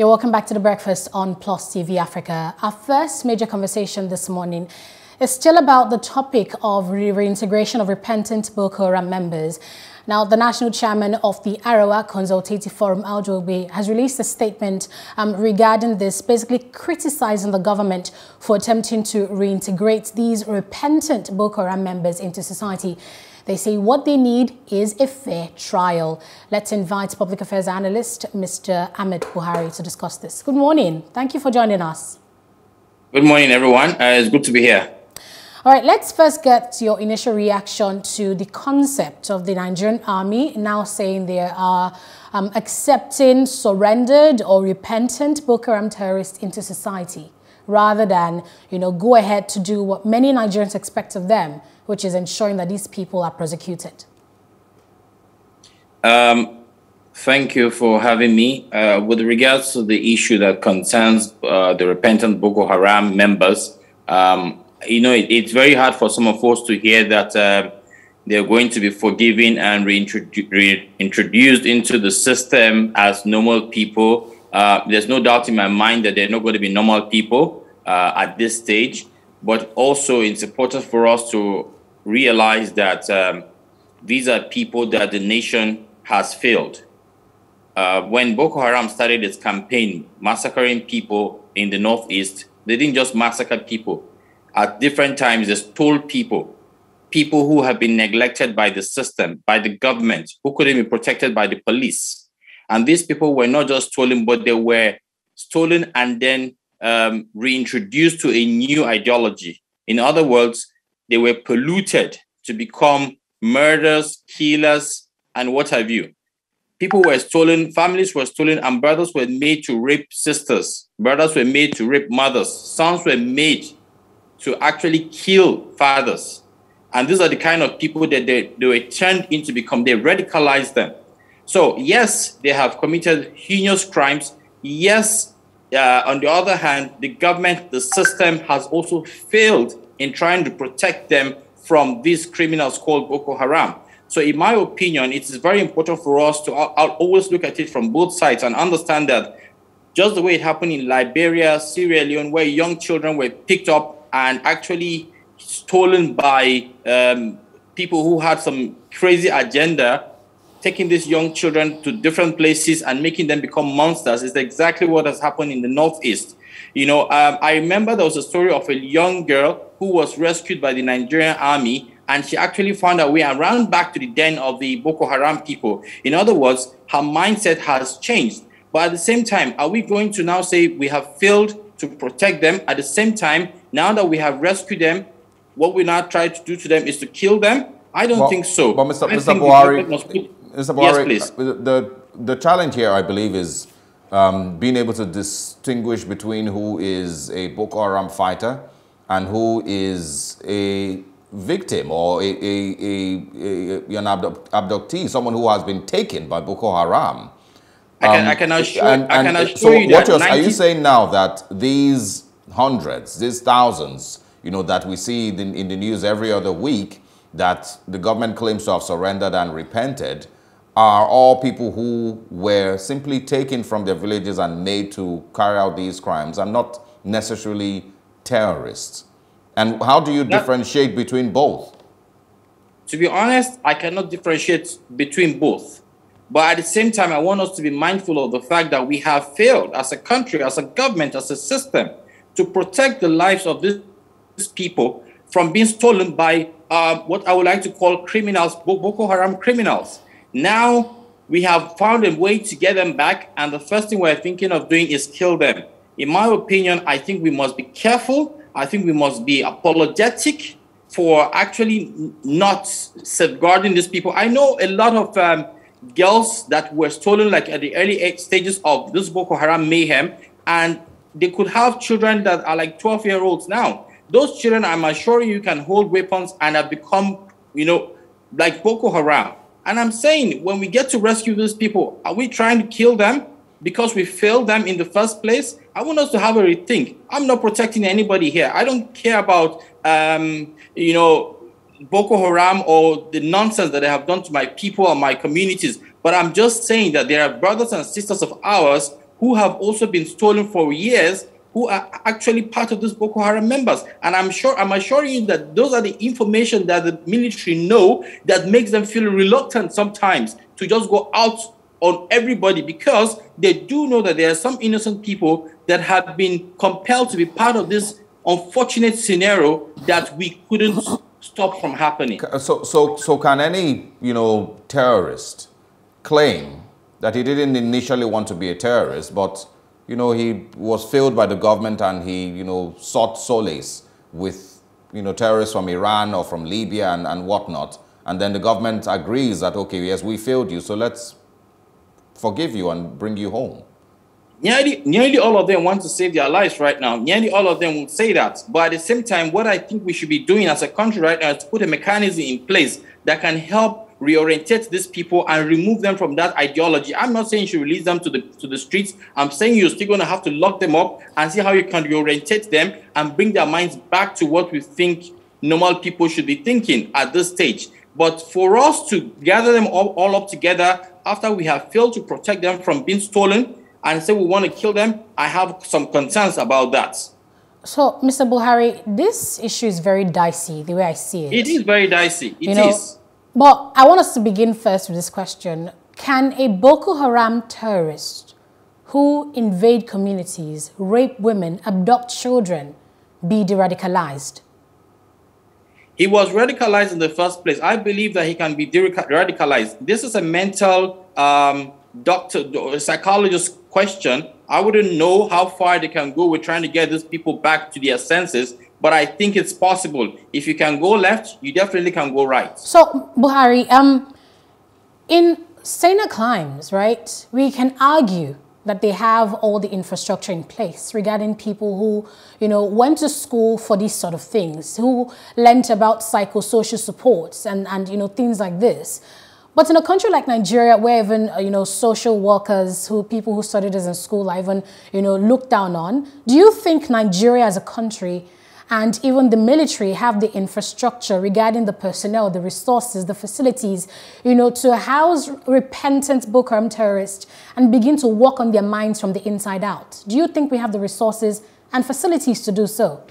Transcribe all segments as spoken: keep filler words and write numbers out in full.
You're welcome back to The Breakfast on PlusTV Africa. Our first major conversation this morning is still about the topic of re reintegration of repentant Boko Haram members. Now, the national chairman of the Arewa Consultative Forum, Audu Ogbeh, has released a statement um, regarding this, basically criticizing the government for attempting to reintegrate these repentant Boko Haram members into society. They say what they need is a fair trial. Let's invite public affairs analyst, Mister Ahmed Buhari, to discuss this. Good morning. Thank you for joining us. Good morning, everyone. Uh, it's good to be here. All right, let's first get your initial reaction to the concept of the Nigerian army now saying they are um, accepting surrendered or repentant Boko Haram terrorists into society, rather than, you know, go ahead to do what many Nigerians expect of them, which is ensuring that these people are prosecuted. Um, thank you for having me. Uh, with regards to the issue that concerns uh, the repentant Boko Haram members, um, you know, it, it's very hard for some of us to hear that uh, they're going to be forgiven and reintrodu reintroduced into the system as normal people. Uh, there's no doubt in my mind that they're not going to be normal people uh, at this stage. But also it's important for us to realize that um, these are people that the nation has failed. Uh, when Boko Haram started its campaign massacring people in the northeast, they didn't just massacre people. At different times, they stole people, people who have been neglected by the system, by the government, who couldn't be protected by the police. And these people were not just stolen, but they were stolen and then um, reintroduced to a new ideology. In other words, they were polluted to become murderers, killers, and what have you. People were stolen, families were stolen, and brothers were made to rape sisters. Brothers were made to rape mothers. Sons were made to actually kill fathers. And these are the kind of people that they, they were turned into become. They radicalized them. So yes, they have committed heinous crimes. Yes, uh, on the other hand, the government, the system has also failed in trying to protect them from these criminals called Boko Haram. So in my opinion, it is very important for us to I'll, I'll always look at it from both sides and understand that just the way it happened in Liberia, Sierra Leone, where young children were picked up and actually stolen by um, people who had some crazy agenda, taking these young children to different places and making them become monsters is exactly what has happened in the Northeast. You know, um, I remember there was a story of a young girl who was rescued by the Nigerian army, and she actually found her way around back to the den of the Boko Haram people. In other words, her mindset has changed. But at the same time, are we going to now say we have failed to protect them? At the same time, now that we have rescued them, what we now try to do to them is to kill them? I don't well, think so. But Mister Buhari, Mister Buhari, yes, the, the challenge here, I believe, is um, being able to distinguish between who is a Boko Haram fighter and who is a victim or a, a, a, a, an abduct, abductee, someone who has been taken by Boko Haram. I can, um, I can assure, and, and I can assure so you that what else, are you saying now that these hundreds, these thousands, you know, that we see in, in the news every other week that the government claims to have surrendered and repented are all people who were simply taken from their villages and made to carry out these crimes and not necessarily terrorists? And how do you that, differentiate between both? To be honest, I cannot differentiate between both. But at the same time, I want us to be mindful of the fact that we have failed as a country, as a government, as a system, to protect the lives of these people from being stolen by uh, what I would like to call criminals, Boko Haram criminals. Now, we have found a way to get them back, and the first thing we're thinking of doing is kill them. In my opinion, I think we must be careful. I think we must be apologetic for actually not safeguarding these people. I know a lot of Um, girls that were stolen like at the early stages of this Boko Haram mayhem, and they could have children that are like twelve year olds now. Those children, I'm assuring you, can hold weapons and have become, you know, like Boko Haram. And I'm saying, when we get to rescue these people, are we trying to kill them because we failed them in the first place? I want us to have a rethink. I'm not protecting anybody here. I don't care about, um, you know, Boko Haram or the nonsense that they have done to my people and my communities. But I'm just saying that there are brothers and sisters of ours who have also been stolen for years, who are actually part of these Boko Haram members. And I'm sure, I'm assuring you that those are the information that the military know that makes them feel reluctant sometimes to just go out on everybody, because they do know that there are some innocent people that have been compelled to be part of this unfortunate scenario that we couldn't stop from happening. So, so, so can any, you know, terrorist claim that he didn't initially want to be a terrorist, but, you know, he was failed by the government and he, you know, sought solace with, you know, terrorists from Iran or from Libya and, and whatnot. And then the government agrees that, okay, yes, we failed you, so let's forgive you and bring you home. Nearly, nearly all of them want to save their lives right now. Nearly all of them will say that. But at the same time, what I think we should be doing as a country right now is to put a mechanism in place that can help reorientate these people and remove them from that ideology. I'm not saying you should release them to the to the streets. I'm saying you're still going to have to lock them up and see how you can reorientate them and bring their minds back to what we think normal people should be thinking at this stage. But for us to gather them all, all up together after we have failed to protect them from being stolen and say we want to kill them, I have some concerns about that. So, Mister Buhari, this issue is very dicey, the way I see it. It is very dicey. It is. But I want us to begin first with this question. Can a Boko Haram terrorist who invade communities, rape women, abduct children, be de-radicalized? He was radicalized in the first place. I believe that he can be de-radicalized. This is a mental um, doctor, psychologist question. I wouldn't know how far they can go with trying to get these people back to their senses, but I think it's possible. If you can go left, you definitely can go right. So, Buhari, um, in saner climes, right, we can argue that they have all the infrastructure in place regarding people who, you know, went to school for these sort of things, who learnt about psychosocial supports and, and, you know, things like this. But in a country like Nigeria, where even, you know, social workers, who people who studied this in school, are even, you know, looked down on, do you think Nigeria as a country and even the military have the infrastructure regarding the personnel, the resources, the facilities, you know, to house repentant Boko Haram terrorists and begin to work on their minds from the inside out? Do you think we have the resources and facilities to do so?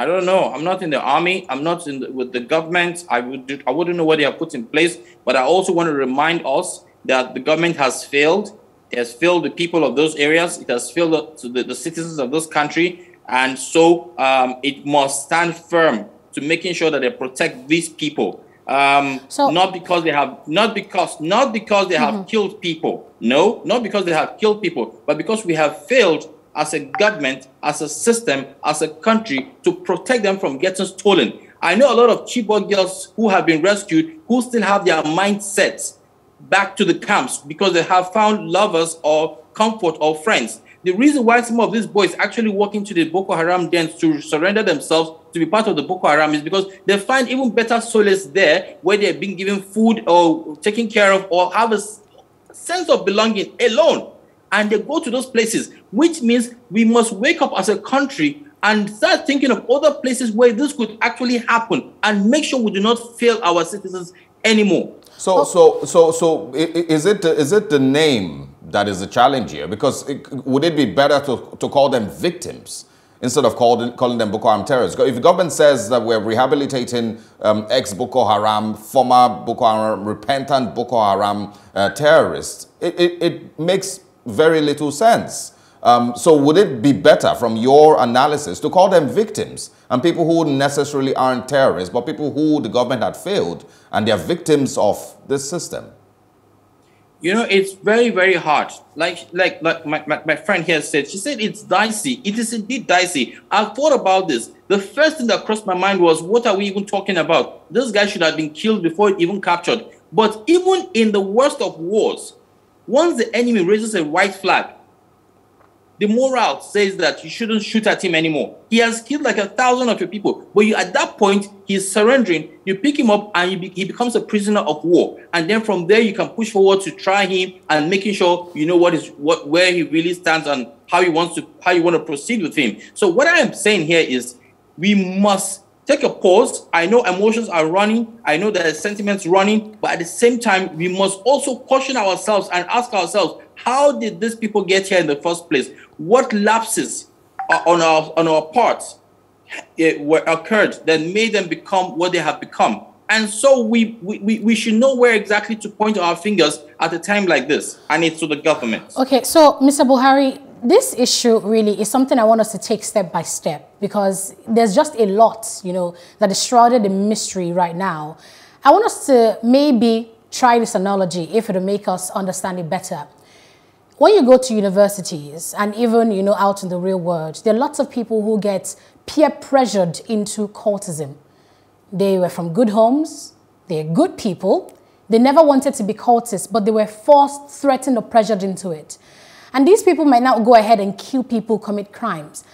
I don't know. I'm not in the army. I'm not in the, with the government. I, would, I wouldn't know what they have put in place. But I also want to remind us that the government has failed. It has failed the people of those areas. It has failed the, the, the citizens of this country. And so um, it must stand firm to making sure that they protect these people. Um, so, not because they have, not because, not because they mm-hmm. have killed people. No, not because they have killed people, but because we have failed as a government, as a system, as a country to protect them from getting stolen. I know a lot of Chibok girls who have been rescued who still have their mindsets back to the camps because they have found lovers or comfort or friends. The reason why some of these boys actually walk into the Boko Haram dens to surrender themselves to be part of the Boko Haram is because they find even better solace there, where they've been given food or taken care of or have a sense of belonging alone. And they go to those places, which means we must wake up as a country and start thinking of other places where this could actually happen and make sure we do not fail our citizens anymore. So, so, so, so is it, is it the name that is the challenge here? Because it, would it be better to, to call them victims instead of called, calling them Boko Haram terrorists? If the government says that we're rehabilitating um, ex-Boko Haram, former Boko Haram, repentant Boko Haram uh, terrorists, it, it, it makes very little sense. Um, so would it be better, from your analysis, to call them victims and people who necessarily aren't terrorists, but people who the government had failed and they're victims of this system? You know, it's very, very hard. Like, like, like my, my, my friend here said, she said it's dicey. It is indeed dicey. I've thought about this. The first thing that crossed my mind was, what are we even talking about? This guy should have been killed before even captured. But even in the worst of wars, once the enemy raises a white flag, the morale says that you shouldn't shoot at him anymore. He has killed like a thousand of your people. But you, at that point, he's surrendering. You pick him up and you be, he becomes a prisoner of war. And then from there, you can push forward to try him and making sure you know what is what where he really stands and how he wants to how you want to proceed with him. So what I am saying here is we must take a pause. I know emotions are running. I know there are sentiments running. But at the same time, we must also caution ourselves and ask ourselves, how did these people get here in the first place? What lapses on our, on our part it were occurred that made them become what they have become? And so we, we, we should know where exactly to point our fingers at a time like this, and it's to the government. Okay, so Mister Buhari, this issue really is something I want us to take step by step, because there's just a lot, you know, that is shrouded in mystery right now. I want us to maybe try this analogy if it'll make us understand it better. When you go to universities and even, you know, out in the real world, there are lots of people who get peer pressured into cultism. They were from good homes, they're good people, they never wanted to be cultists, but they were forced, threatened, or pressured into it. And these people might now go ahead and kill people, commit crimes.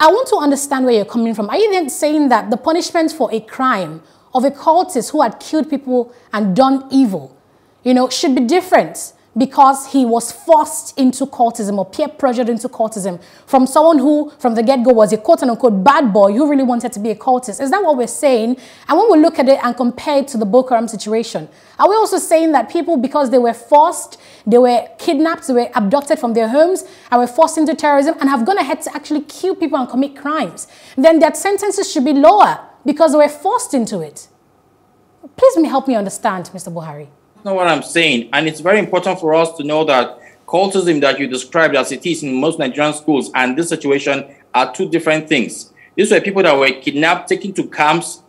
I want to understand where you're coming from. Are you then saying that the punishment for a crime of a cultist who had killed people and done evil, you know, should be different because he was forced into cultism or peer pressured into cultism from someone who from the get-go was a quote-unquote bad boy who really wanted to be a cultist? Is that what we're saying? And when we look at it and compare it to the Boko Haram situation, are we also saying that people, because they were forced, they were kidnapped, they were abducted from their homes and were forced into terrorism and have gone ahead to actually kill people and commit crimes, then their sentences should be lower because they were forced into it? Please help me understand, Mister Buhari. Know what I'm saying, and it's very important for us to know that cultism that you described as it is in most Nigerian schools and this situation are two different things. These were people that were kidnapped, taken to camps,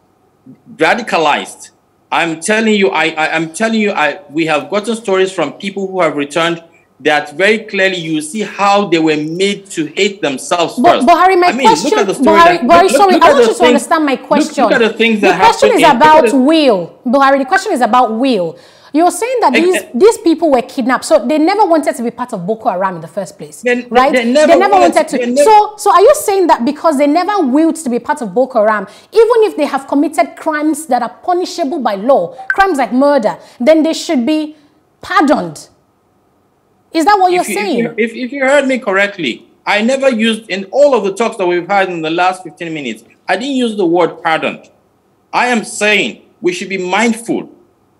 radicalized. I'm telling you, I, I I'm telling you, I we have gotten stories from people who have returned that very clearly you see how they were made to hate themselves but, first. Buhari, my I mean, question, look at the story Buhari, that, Buhari look, sorry, look I want you things, to understand my question. Look, look at the things that happened. The question is about the, will, Buhari. The question is about will. You're saying that these, these people were kidnapped, so they never wanted to be part of Boko Haram in the first place, they, right? They never, they never wanted, wanted to. Never, so, so are you saying that because they never willed to be part of Boko Haram, even if they have committed crimes that are punishable by law, crimes like murder, then they should be pardoned? Is that what you're if you, saying? If you, if, if you heard me correctly, I never used, in all of the talks that we've had in the last fifteen minutes, I didn't use the word pardoned. I am saying we should be mindful.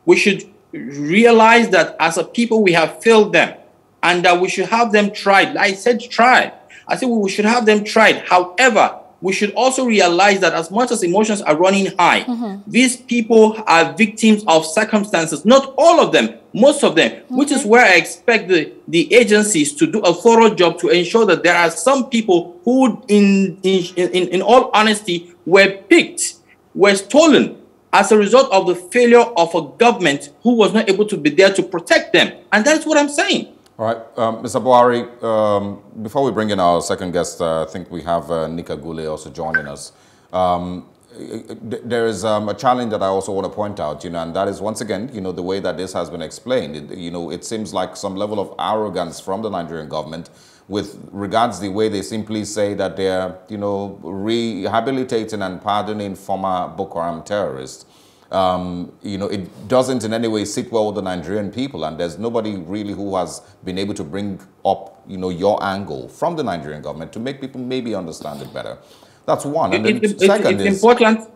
We should realize that as a people we have failed them and that we should have them tried. I said tried. I said we should have them tried. However, we should also realize that as much as emotions are running high, mm-hmm. these people are victims of circumstances. Not all of them, most of them, mm-hmm. which is where I expect the, the agencies to do a thorough job to ensure that there are some people who, in, in, in, in all honesty, were picked, were stolen, as a result of the failure of a government who was not able to be there to protect them. And that's what I'm saying. All right, um, Mister Buhari, um, before we bring in our second guest, uh, I think we have uh, Nick Agule also joining us. Um, there is um, a challenge that I also want to point out, you know, and that is, once again, you know, the way that this has been explained. It, you know, it seems like some level of arrogance from the Nigerian government with regards the way they simply say that they're, you know, rehabilitating and pardoning former Boko Haram terrorists. Um, you know, it doesn't in any way sit well with the Nigerian people, and there's nobody really who has been able to bring up, you know, your angle from the Nigerian government to make people maybe understand it better. That's one. And it, then it, second it, it's is... important...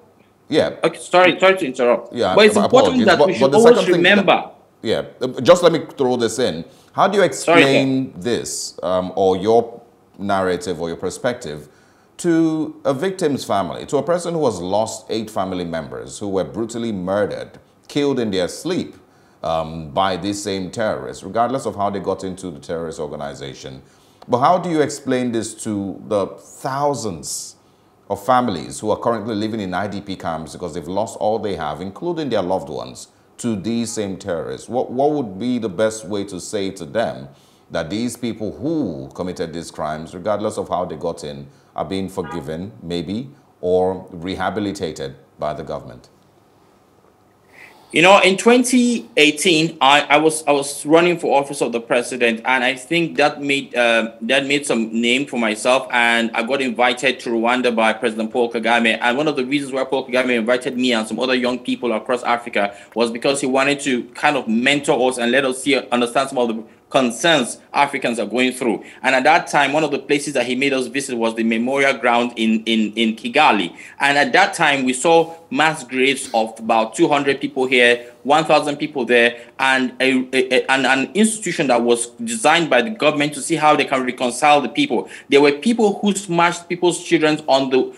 Yeah. Okay, sorry, sorry to interrupt. Yeah, but it's important that but, we should always remember... That, yeah, just let me throw this in. How do you explain Sorry. this um, or your narrative or your perspective to a victim's family, to a person who has lost eight family members who were brutally murdered, killed in their sleep um, by these same terrorists, regardless of how they got into the terrorist organization? But how do you explain this to the thousands of families who are currently living in I D P camps because they've lost all they have, including their loved ones, to these same terrorists? What, what would be the best way to say to them that these people who committed these crimes, regardless of how they got in, are being forgiven, maybe, or rehabilitated by the government? You know, in twenty eighteen, I, I was I was running for office of the president, and I think that made uh, that made some name for myself. And I got invited to Rwanda by President Paul Kagame. And one of the reasons why Paul Kagame invited me and some other young people across Africa was because he wanted to kind of mentor us and let us see understand some of the concerns Africans are going through. And at that time, one of the places that he made us visit was the memorial ground in, in, in Kigali. And at that time, we saw mass graves of about two hundred people here, one thousand people there, and a, a, a, an, an institution that was designed by the government to see how they can reconcile the people. There were people who smashed people's children on the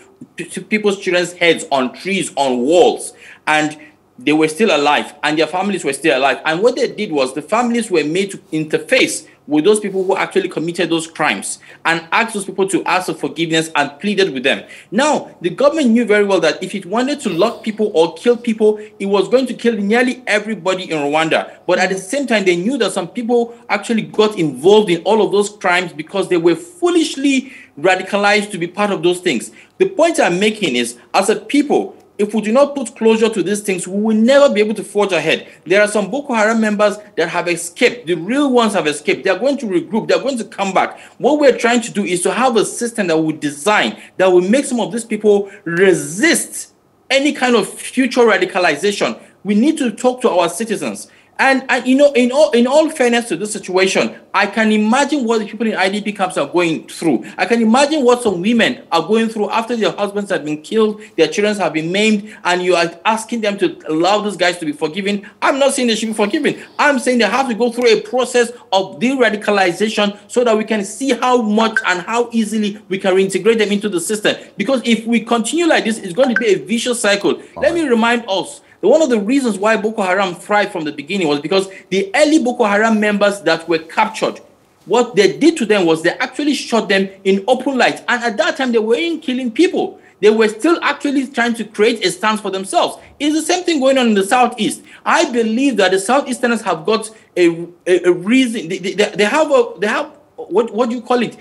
people's children's heads on trees, on walls, and they were still alive, and their families were still alive. And what they did was the families were made to interface with those people who actually committed those crimes and asked those people to ask for forgiveness and pleaded with them. Now, the government knew very well that if it wanted to lock people or kill people, it was going to kill nearly everybody in Rwanda. But at the same time, they knew that some people actually got involved in all of those crimes because they were foolishly radicalized to be part of those things. The point I'm making is, as a people, if we do not put closure to these things, we will never be able to forge ahead. There are some Boko Haram members that have escaped. The real ones have escaped. They are going to regroup. They are going to come back. What we're trying to do is to have a system that will design, that will make some of these people resist any kind of future radicalization. We need to talk to our citizens. And, and you know, in all in all fairness to this situation, I can imagine what the people in I D P camps are going through. I can imagine what some women are going through after their husbands have been killed, their children have been maimed, and you are asking them to allow these guys to be forgiven. I'm not saying they should be forgiven. I'm saying they have to go through a process of de-radicalization so that we can see how much and how easily we can reintegrate them into the system. Because if we continue like this, it's going to be a vicious cycle. All Let right. me remind us, one of the reasons why Boko Haram thrived from the beginning was because the early Boko Haram members that were captured, what they did to them was they actually shot them in open light. And at that time, they weren't killing people. They were still actually trying to create a stance for themselves. It's the same thing going on in the Southeast. I believe that the Southeasterners have got a, a, a reason. They, they, they have, a, they have what, what do you call it?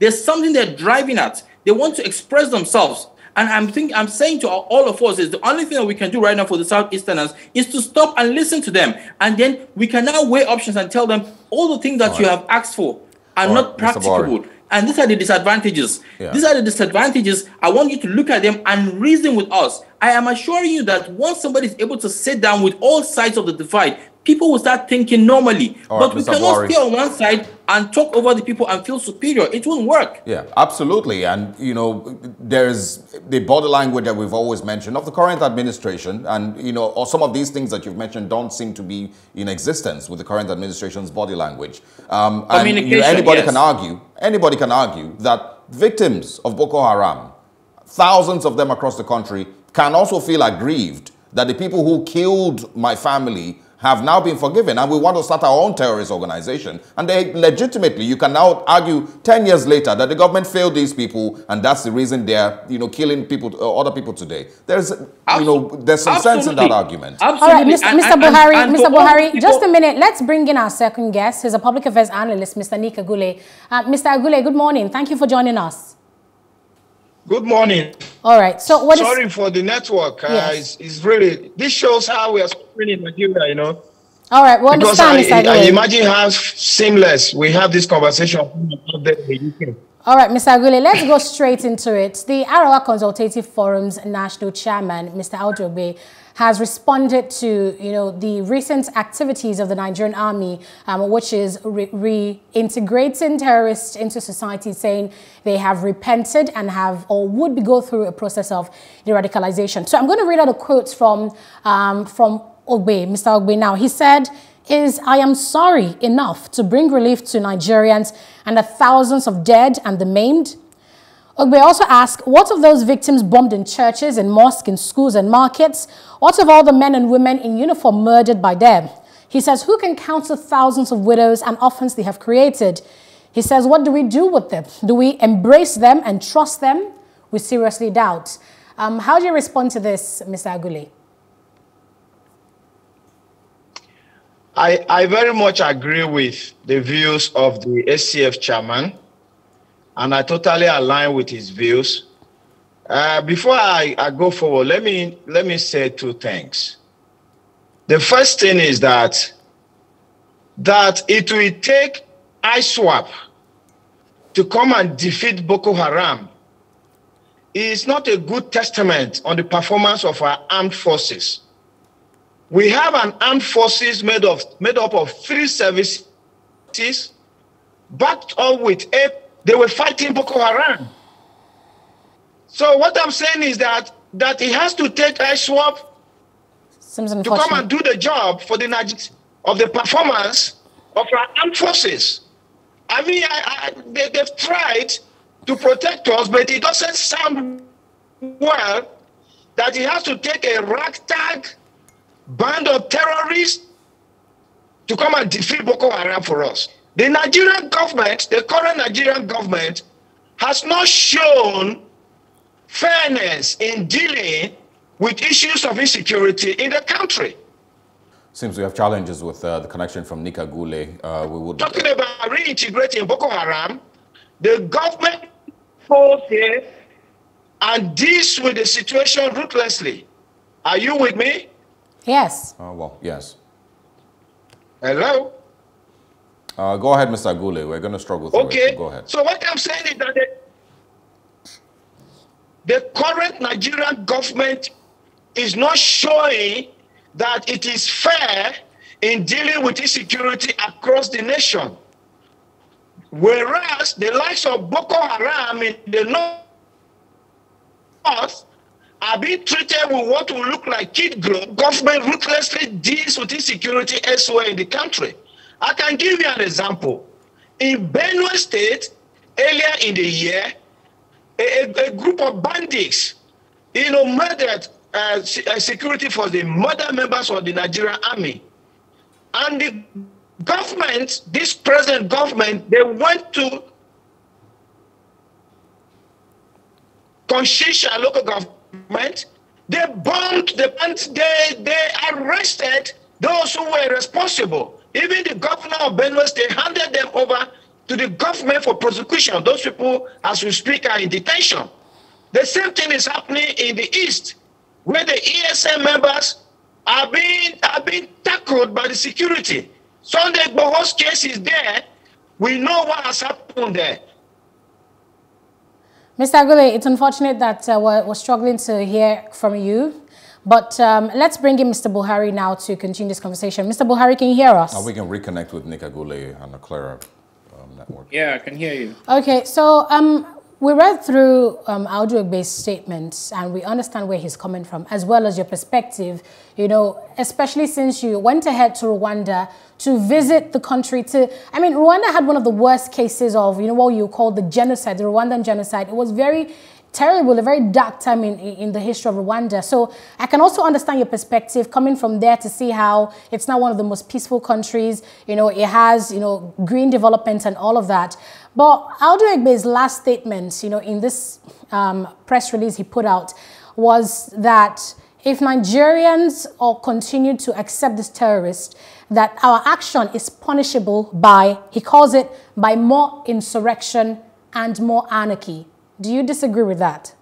There's something they're driving at. They want to express themselves. And I'm think, I'm saying to all of us is the only thing that we can do right now for the Southeasterners is to stop and listen to them. And then we can now weigh options and tell them all the things that all you right. have asked for are all not right, practicable. And these are the disadvantages. Yeah. These are the disadvantages. I want you to look at them and reason with us. I am assuring you that once somebody is able to sit down with all sides of the divide, people will start thinking normally. All but right, we Mister cannot Buhari. Stay on one side and talk over the people and feel superior. It won't work. Yeah, absolutely. And, you know, there's the body language that we've always mentioned of the current administration. And, you know, or some of these things that you've mentioned don't seem to be in existence with the current administration's body language. Um, Communication, and, you know, anybody yes. can argue, anybody can argue that victims of Boko Haram, thousands of them across the country, can also feel aggrieved that the people who killed my family have now been forgiven, and we want to start our own terrorist organization. And they legitimately, you can now argue ten years later that the government failed these people, and that's the reason they're, you know, killing people, uh, other people today. There's, Absol you know, there's some absolutely. sense in that argument. Absolutely. All right, Mister And, Mister And, Buhari, and, and Mister Buhari, just a minute. Let's bring in our second guest. He's a public affairs analyst, Mister Nick Agule. Uh, Mister Agule, good morning. Thank you for joining us. Good morning. All right. So what Sorry is... for the network. Uh, yes. it's, it's really... This shows how we are spreading in Nigeria, you know. All right. Well, because understand, I, I, I imagine how seamless we have this conversation about the U K. All right, Mister Agule, let's go straight into it. The Arewa Consultative Forum's national chairman, Mister Audu Ogbeh, has responded to, you know, the recent activities of the Nigerian army, um, which is reintegrating terrorists into society, saying they have repented and have or would be go through a process of de-radicalization. So I'm going to read out a quote from, um, from Ogbeh, Mister Ogbeh now. He said, is I am sorry enough to bring relief to Nigerians and the thousands of dead and the maimed. Ogbeh also asked, what of those victims bombed in churches, in mosques, in schools and markets? What of all the men and women in uniform murdered by them? He says, who can count the thousands of widows and orphans they have created? He says, what do we do with them? Do we embrace them and trust them? We seriously doubt. Um, how do you respond to this, Mister Agule? I, I very much agree with the views of the S C F chairman, and I totally align with his views. Uh, before I, I go forward, let me, let me say two things. The first thing is that, that it will take I SWAP to come and defeat Boko Haram. It's not a good testament on the performance of our armed forces. We have an armed forces made, of, made up of three services forties, backed up with aid, they were fighting Boko Haram. So what I'm saying is that that it has to take ISWAP to come and do the job for the of the performance of our armed forces. I mean, I, I, they, they've tried to protect us, but it doesn't sound well that it has to take a ragtag band of terrorists to come and defeat Boko Haram for us. The Nigerian government, the current Nigerian government, has not shown fairness in dealing with issues of insecurity in the country. Seems we have challenges with uh, the connection from Nick Agule. Uh, we would talking about reintegrating Boko Haram. The government falls here and deals with the situation ruthlessly. Are you with me? Yes. Oh, uh, well, yes. Hello? Uh, go ahead, Mister Agule. We're going to struggle through okay. it. Okay. Go ahead. So what I'm saying is that the, the current Nigerian government is not showing that it is fair in dealing with insecurity across the nation. Whereas the likes of Boko Haram in the north are being treated with what will look like kid gloves, government ruthlessly deals with insecurity elsewhere in the country. I can give you an example. In Benue State, earlier in the year, a, a group of bandits, you know, murdered uh, security force, the murder members of the Nigerian army. And the government, this present government, they went to Konshisha local government, they bombed the bands, they, they arrested those who were responsible. Even the governor of Benue, they handed them over to the government for prosecution. Those people, as we speak, are in detention. The same thing is happening in the East, where the E S M members are being, are being tackled by the security. Sunday Igboho's case is there. We know what has happened there. Mister Agule, it's unfortunate that uh, we're, we're struggling to hear from you. But um, let's bring in Mister Buhari now to continue this conversation. Mister Buhari, can you hear us? Uh, we can reconnect with Nick Agule and the Clara um, network. Yeah, I can hear you. Okay, so um, we read through um, Audu Ogbeh's statements and we understand where he's coming from, as well as your perspective, you know, especially since you went ahead to Rwanda to visit the country to, I mean, Rwanda had one of the worst cases of, you know, what you call the genocide, the Rwandan genocide. It was very terrible, a very dark time in, in the history of Rwanda. So I can also understand your perspective coming from there to see how it's now one of the most peaceful countries. You know, it has, you know, green development and all of that. But Audu Ogbeh's last statement, you know, in this um, press release he put out was that if Nigerians all continue to accept this terrorist, that our action is punishable by, he calls it, by more insurrection and more anarchy. Do you disagree with that?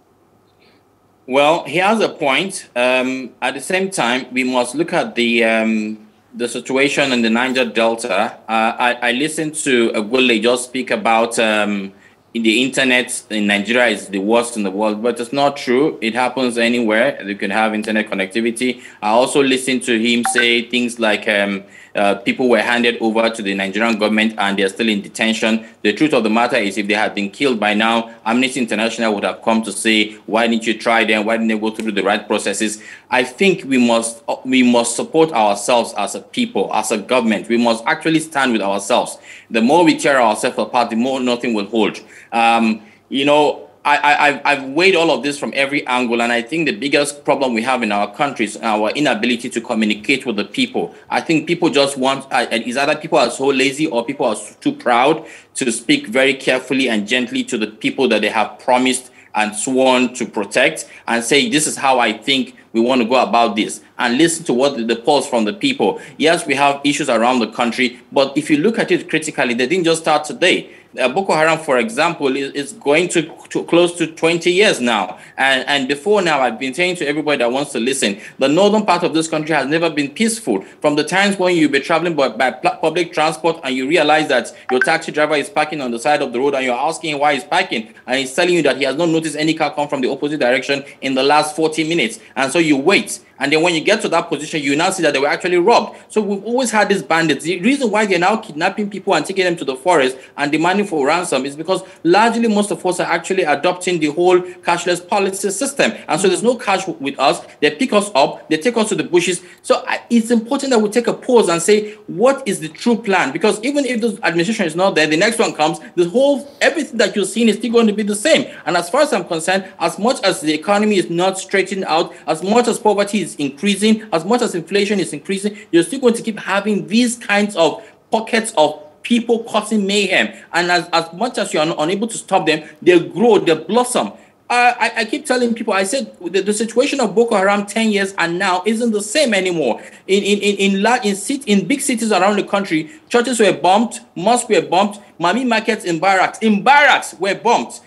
Well, he has a point. Um, at the same time, we must look at the um, the situation in the Niger Delta. Uh, I, I listened to Agule just speak about um, in the internet in Nigeria is the worst in the world, but it's not true. It happens anywhere. You can have internet connectivity. I also listened to him say things like um, uh, people were handed over to the Nigerian government and they're still in detention. The truth of the matter is if they had been killed by now, Amnesty International would have come to say, why didn't you try them? Why didn't they go through the right processes? I think we must, we must support ourselves as a people, as a government. We must actually stand with ourselves. The more we tear ourselves apart, the more nothing will hold. Um, you know, I, I, I've weighed all of this from every angle, and I think the biggest problem we have in our country is our inability to communicate with the people. I think people just want, uh, it's either people are so lazy or people are too proud to speak very carefully and gently to the people that they have promised and sworn to protect and say, this is how I think we want to go about this, and listen to what the, the pulse from the people. Yes, we have issues around the country, but if you look at it critically, they didn't just start today. Uh, Boko Haram, for example, is, is going to, to close to twenty years now. And, and before now, I've been saying to everybody that wants to listen, the northern part of this country has never been peaceful. From the times when you'll be traveling by, by public transport and you realize that your taxi driver is parking on the side of the road and you're asking why he's parking, and he's telling you that he has not noticed any car come from the opposite direction in the last forty minutes. And so you wait. And then when you get to that position, you now see that they were actually robbed. So we've always had these bandits. The reason why they're now kidnapping people and taking them to the forest and demanding for ransom is because largely most of us are actually adopting the whole cashless policy system. And so there's no cash with us. They pick us up. They take us to the bushes. So it's important that we take a pause and say, what is the true plan? Because even if this administration is not there, the next one comes, the whole, everything that you're seeing is still going to be the same. And as far as I'm concerned, as much as the economy is not straightened out, as much as poverty is increasing, as much as inflation is increasing, you're still going to keep having these kinds of pockets of people causing mayhem. And as, as much as you are unable to stop them, they'll grow, they'll blossom. Uh, I, I keep telling people, I said, the, the situation of Boko Haram ten years and now isn't the same anymore. In in in in, la in, sit in big cities around the country, churches were bombed, mosques were bombed, mami markets in barracks, in barracks were bombed.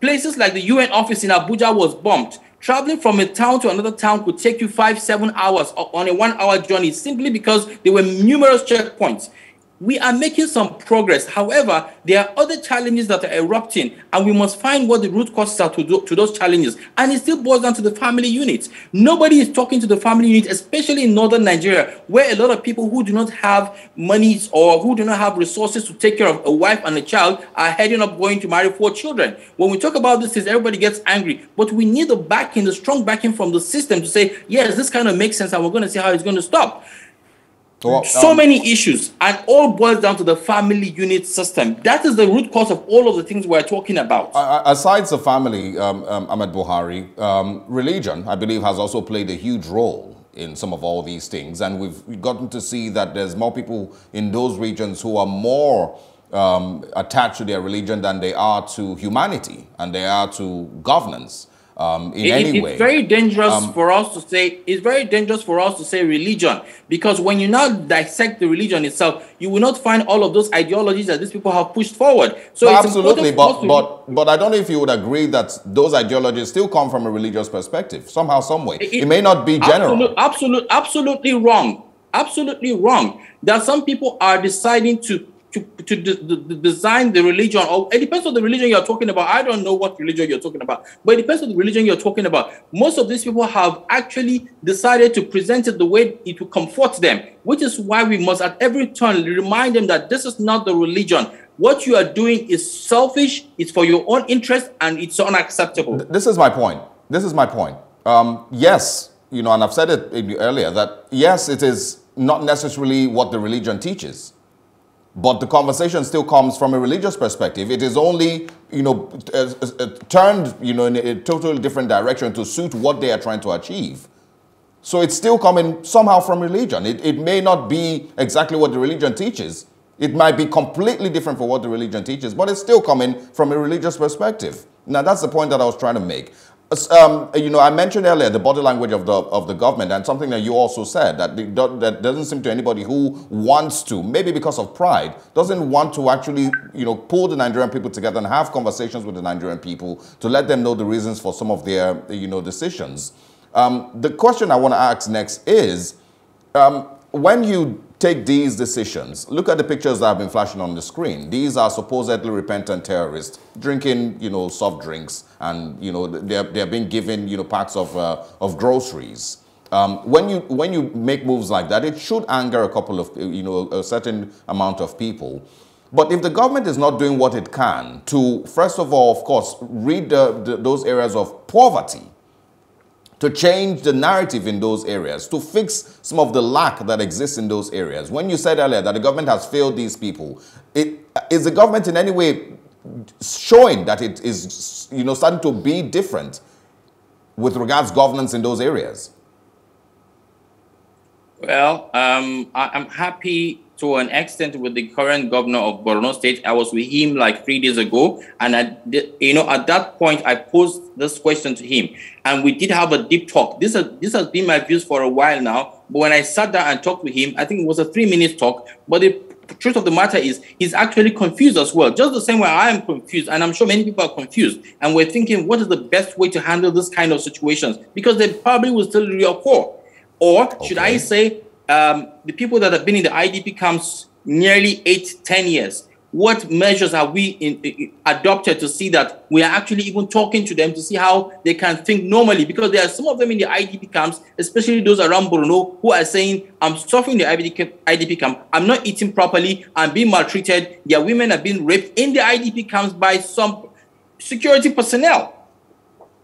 Places like the U N office in Abuja was bombed. Traveling from a town to another town could take you five, seven hours on a one-hour journey simply because there were numerous checkpoints. We are making some progress. However, there are other challenges that are erupting, and we must find what the root causes are to, do, to those challenges. And it still boils down to the family units. Nobody is talking to the family unit, especially in northern Nigeria, where a lot of people who do not have monies or who do not have resources to take care of a wife and a child are heading up going to marry four children. When we talk about this, everybody gets angry. But we need the backing, the strong backing from the system to say, yes, this kind of makes sense, and we're going to see how it's going to stop. Well, so um, many issues, and all boils down to the family unit system. That is the root cause of all of the things we're talking about. Uh, aside the family, um, um, Ahmed Buhari, um, religion, I believe, has also played a huge role in some of all these things. And we've gotten to see that there's more people in those regions who are more um, attached to their religion than they are to humanity and they are to governance. Um, in it, any it's way. very dangerous um, for us to say. It's very dangerous for us to say religion, because when you now dissect the religion itself, you will not find all of those ideologies that these people have pushed forward. So no, it's absolutely, but but but I don't know if you would agree that those ideologies still come from a religious perspective somehow, some way. It, it may not be general. Absolute, absolute, absolutely wrong. Absolutely wrong. That some people are deciding to. to, to de de design the religion, or it depends on the religion you're talking about. I don't know what religion you're talking about, but it depends on the religion you're talking about. Most of these people have actually decided to present it the way it will comfort them, which is why we must at every turn remind them that this is not the religion. What you are doing is selfish, it's for your own interest, and it's unacceptable. This is my point. This is my point. Um, yes, you know, and I've said it earlier, that yes, it is not necessarily what the religion teaches. But the conversation still comes from a religious perspective. It is only, you know, uh, uh, turned, you know, in a totally different direction to suit what they are trying to achieve. So it's still coming somehow from religion. It, it may not be exactly what the religion teaches. It might be completely different from what the religion teaches, but it's still coming from a religious perspective. Now, that's the point that I was trying to make. Um, you know, I mentioned earlier the body language of the of the government, and something that you also said, that the, that doesn't seem to anybody who wants to, maybe because of pride, doesn't want to actually, you know, pull the Nigerian people together and have conversations with the Nigerian people to let them know the reasons for some of their, you know, decisions. Um, the question I want to ask next is, um, when you take these decisions, look at the pictures that have been flashing on the screen. These are supposedly repentant terrorists drinking, you know, soft drinks, and, you know, they're, they're being given, you know, packs of, uh, of groceries. Um, when you, when you make moves like that, it should anger a couple of, you know, a certain amount of people. But if the government is not doing what it can to, first of all, of course, read the, the, those areas of poverty, to change the narrative in those areas, to fix some of the lack that exists in those areas. When you said earlier that the government has failed these people, it, is the government in any way showing that it is, you know, starting to be different with regards to governance in those areas? Well, um, I, I'm happy to an extent with the current governor of Borno State. I was with him like three days ago, and I, you know, at that point, I posed this question to him, and we did have a deep talk. This has, this has been my views for a while now, but when I sat down and talked with him, I think it was a three-minute talk, but the truth of the matter is he's actually confused as well, just the same way I am confused, and I'm sure many people are confused, and we're thinking, what is the best way to handle this kind of situations? Because they probably will still reoccur. Or okay. should I say, Um, the people that have been in the I D P camps nearly eight, ten years, what measures have we in, in, adopted to see that we are actually even talking to them to see how they can think normally? Because there are some of them in the I D P camps, especially those around Borno, who are saying, I'm suffering the I D P camp, I'm not eating properly, I'm being maltreated, their women have been raped in the I D P camps by some security personnel.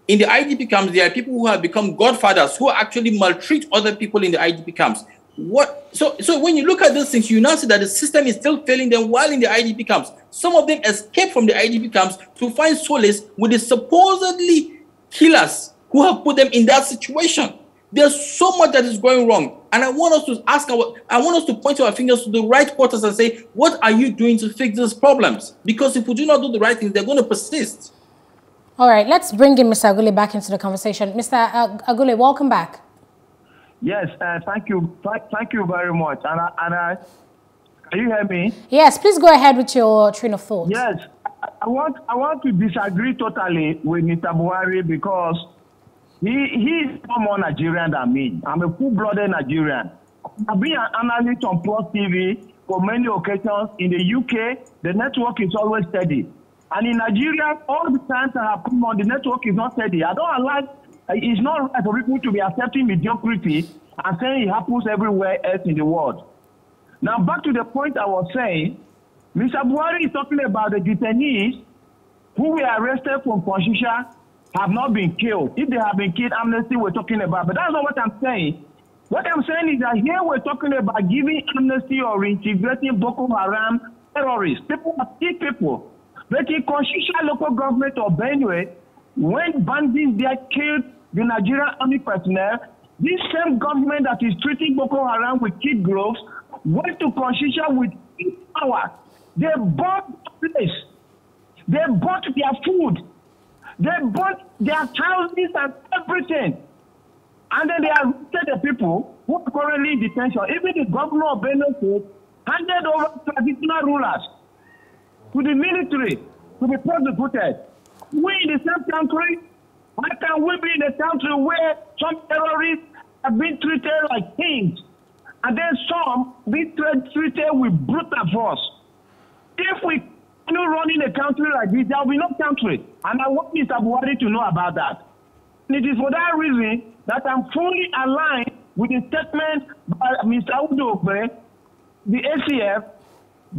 In the I D P camps, there are people who have become godfathers who actually maltreat other people in the I D P camps. What so so when you look at those things, you now see that the system is still failing them while in the I D P camps. Some of them escape from the I D P camps to find solace with the supposedly killers who have put them in that situation. There's so much that is going wrong, and I want us to ask our, I want us to point our fingers to the right quarters and say, what are you doing to fix these problems? Because if we do not do the right things, they're going to persist. All right, let's bring in Mister Agule back into the conversation. Mister Agule, welcome back. Yes, uh, thank you. Th thank you very much. And I, and I, can you hear me? Yes, please go ahead with your train of thought. Yes, I, I want I want to disagree totally with Mister Buhari, because he he is no more Nigerian than me. I'm a full-blooded Nigerian. I've been an analyst on Plus T V for many occasions. In the U K, the network is always steady, and in Nigeria, all the times I have come on, the network is not steady. I don't like. It's not right for people to be accepting mediocrity and saying it happens everywhere else in the world. Now, back to the point I was saying, Mister Buhari is talking about the detainees who were arrested from Konshisha have not been killed. If they have been killed, Amnesty we're talking about. But that's not what I'm saying. What I'm saying is that here we're talking about giving amnesty or integrating Boko Haram terrorists. People are still people. But in Konshisha local government of Benue, when bandits there killed the Nigerian army personnel, this same government that is treating Boko Haram with kid gloves went to Konshisha with power. They bought the place. They bought their food. They bought their houses and everything. And then they arrested the people who are currently in detention. Even the governor of Benue handed over traditional rulers to the military to be prosecuted. We in the same country, why can we be in a country where some terrorists have been treated like kings, and then some be treated with brutal force? If we continue running a country like this, there will be no country. And I want Mister Buhari to know about that. And it is for that reason that I'm fully aligned with the statement by Mister Audu Ogbeh, the A C F,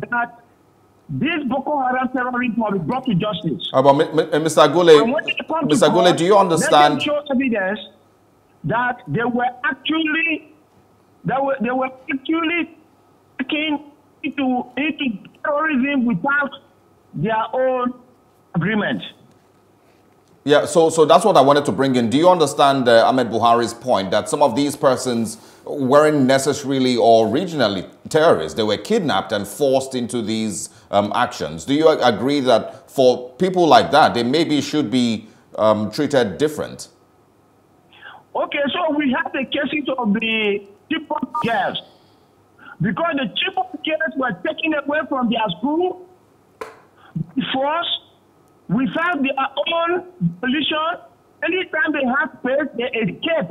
that these Boko Haram terrorists must be brought to justice. Uh, but Mister Agule, do you understand? They show evidence that they were actually they were they were actually taken into into terrorism without their own agreement. Yeah, so so that's what I wanted to bring in. Do you understand uh, Ahmed Buhari's point that some of these persons weren't necessarily or originally terrorists? They were kidnapped and forced into these um, actions. Do you agree that for people like that, they maybe should be um, treated different? Okay, so we have the cases of the Chibok girls, because the Chibok girls were taken away from their school, forced, without their own volition. Anytime they have space, they escape.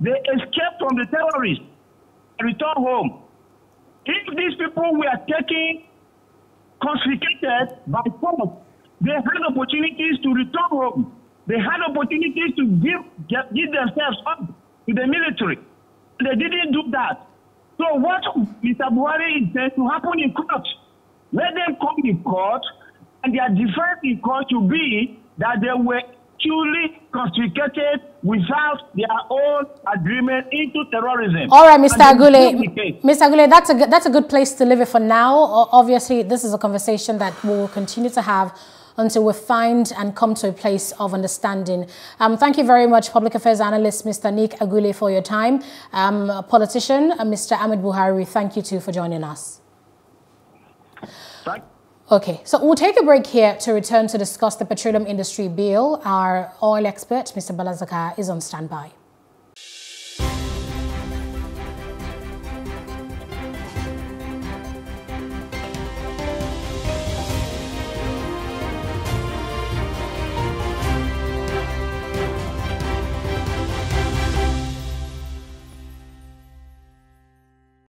They escape from the terrorists and return home. If these people were taken, confiscated by force, they had opportunities to return home. They had opportunities to give, get, give themselves up to the military. They didn't do that. So what Mister Buhari is saying to happen in court, let them come in court, and their defense is going to be that they were truly confiscated without their own agreement into terrorism. All right, Mister Agule, Mister Agule, that's a, that's a good place to leave it for now. Obviously, this is a conversation that we will continue to have until we find and come to a place of understanding. Um, thank you very much, Public Affairs Analyst Mister Nick Agule, for your time. Um, politician, uh, Mister Ahmed Buhari, thank you too for joining us. Thank you. Okay, so we'll take a break here to return to discuss the Petroleum Industry Bill. Our oil expert, Mister Balazaka, is on standby.